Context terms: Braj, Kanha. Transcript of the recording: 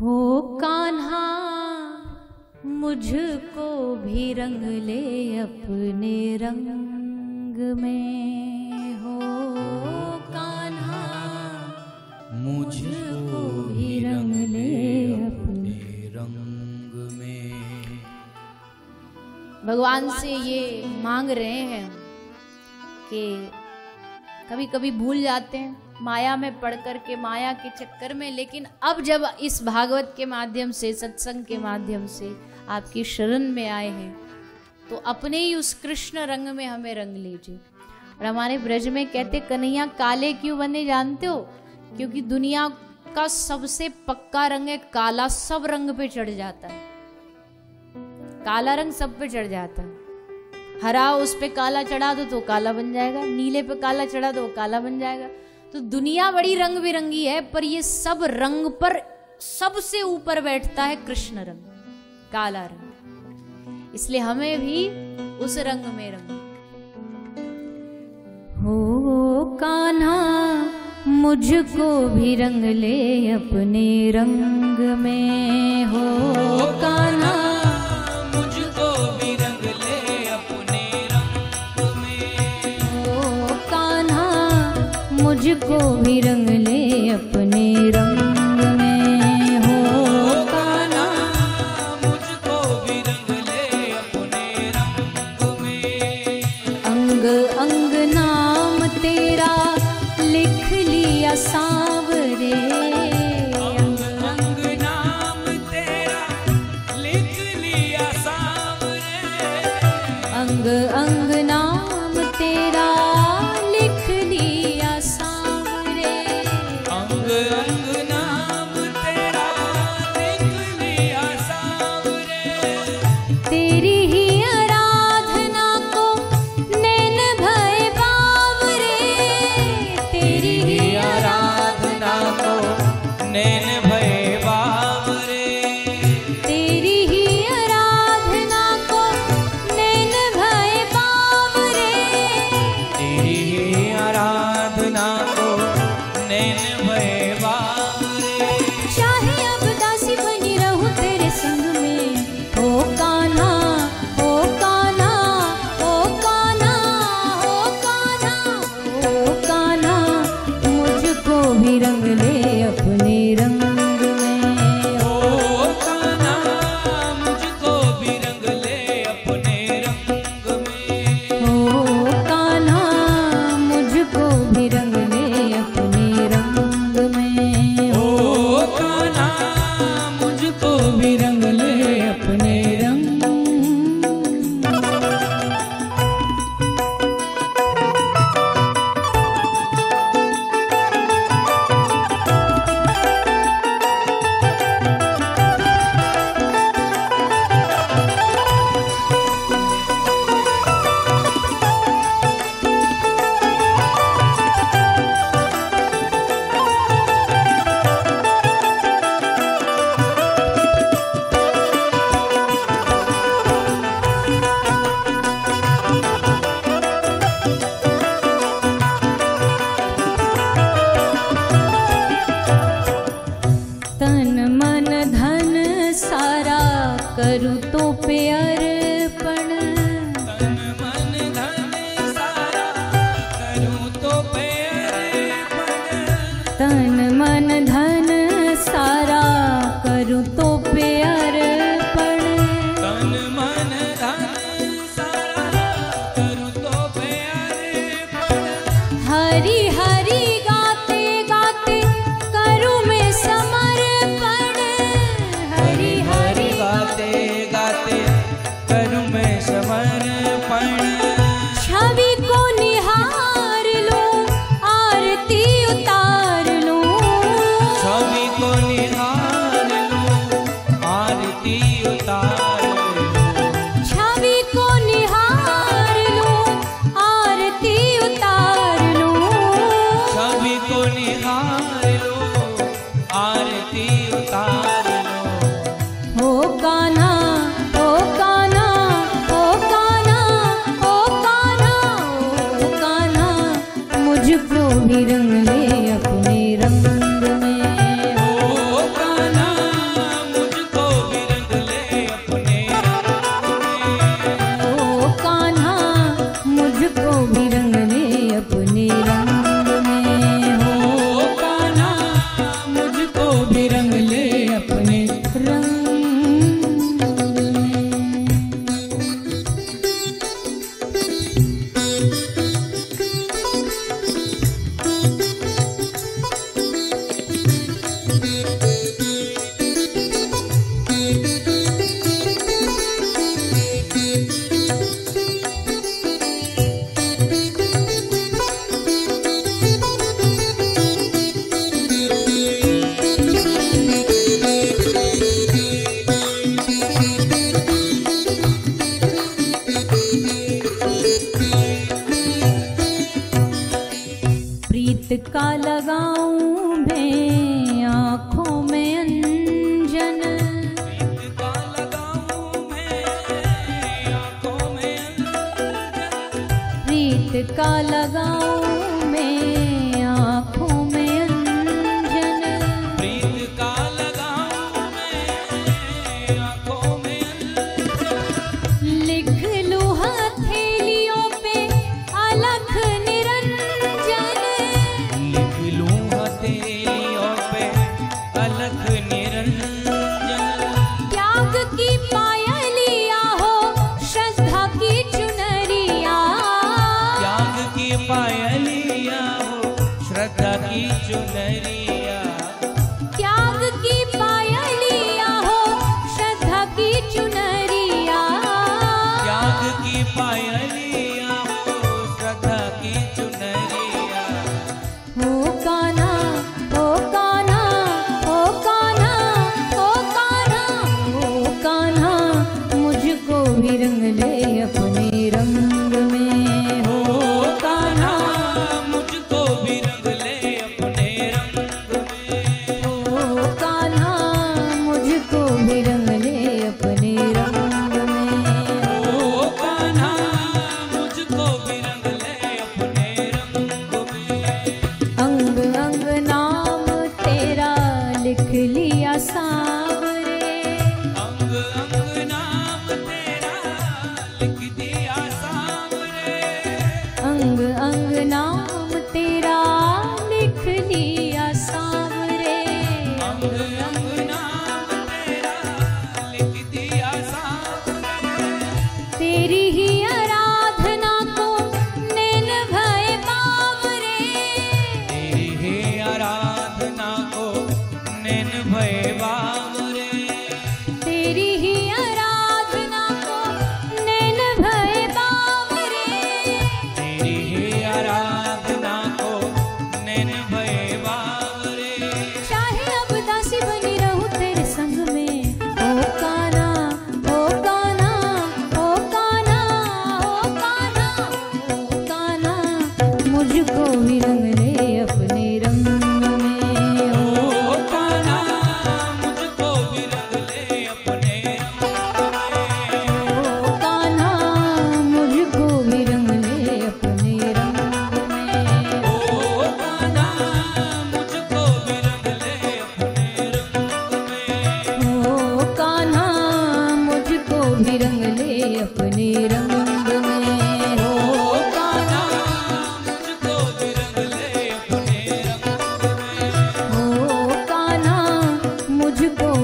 हो कान्हा मुझको भी रंग ले अपने रंग में, हो कान्हा मुझको भी रंग ले अपने रंग में। भगवान से ये मांग रहे हैं कि कभी कभी भूल जाते हैं माया में पढ़ कर के, माया के चक्कर में, लेकिन अब जब इस भागवत के माध्यम से, सत्संग के माध्यम से आपकी शरण में आए हैं तो अपने ही उस कृष्ण रंग में हमें रंग लीजिए। और हमारे ब्रज में कहते कन्हैया काले क्यों बने जानते हो? क्योंकि दुनिया का सबसे पक्का रंग है काला, सब रंग पे चढ़ जाता है, काला रंग सब पे चढ़ जाता है। हरा उस पे काला चढ़ा दो तो काला बन जाएगा, नीले पे काला चढ़ा दो काला बन जाएगा। तो दुनिया बड़ी रंग बिरंगी है, पर ये सब रंग पर सबसे ऊपर बैठता है कृष्ण रंग, काला रंग। इसलिए हमें भी उस रंग में रंग। हो कान्हा मुझको भी रंग ले अपने रंग में, हो कान्हा मुझको भी रंग ले अपने रंग में, हो कान्हा मुझको भी रंग ले अपने रंग में। अंग अंग नाम तेरा लिख लिया सांवरे, अंग अंग नाम तेरा लिख लिया सांवरे, अंग अंग नाम तेरा रंग ले अपने रंग में, हो सिदका लगाऊं मैं आँखों में अंजन, प्रीत का लगाऊं मैं आँखों में अंजन। लिख लूं हथेलियों पे अलख निरंजन, लिख लूं हथेलियों पे अलख निरंजन। त्याग की पायलिया हो श्रद्धा की चुनरिया, त्याग की पायलिया हो श्रद्धा की चुनरिया, त्याग की पायलिया हो श्रद्धा की चुनरिया। ओ कान्हा ओ कान्हा ओ कान्हा ओ कान्हा मुझको भी रंग ले अपने रंग में, मुझको